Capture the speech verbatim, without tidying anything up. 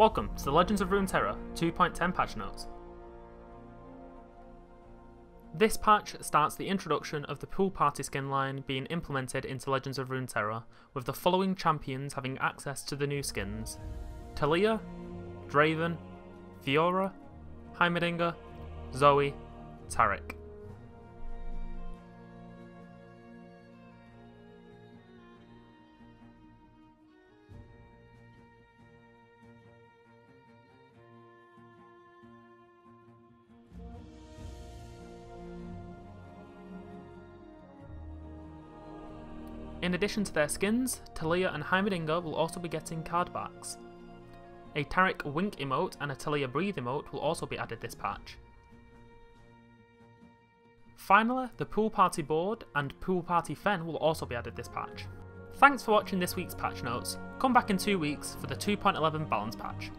Welcome to the Legends of Runeterra two point ten patch notes. This patch starts the introduction of the Pool Party skin line being implemented into Legends of Runeterra, with the following champions having access to the new skins: Taliyah, Draven, Fiora, Heimerdinger, Zoe, Taric. In addition to their skins, Taliyah and Heimerdinger will also be getting card backs. A Taric wink emote and a Taliyah breathe emote will also be added this patch. Finally, the Pool Party board and Pool Party fen will also be added this patch. Thanks for watching this week's patch notes. Come back in two weeks for the two point eleven balance patch.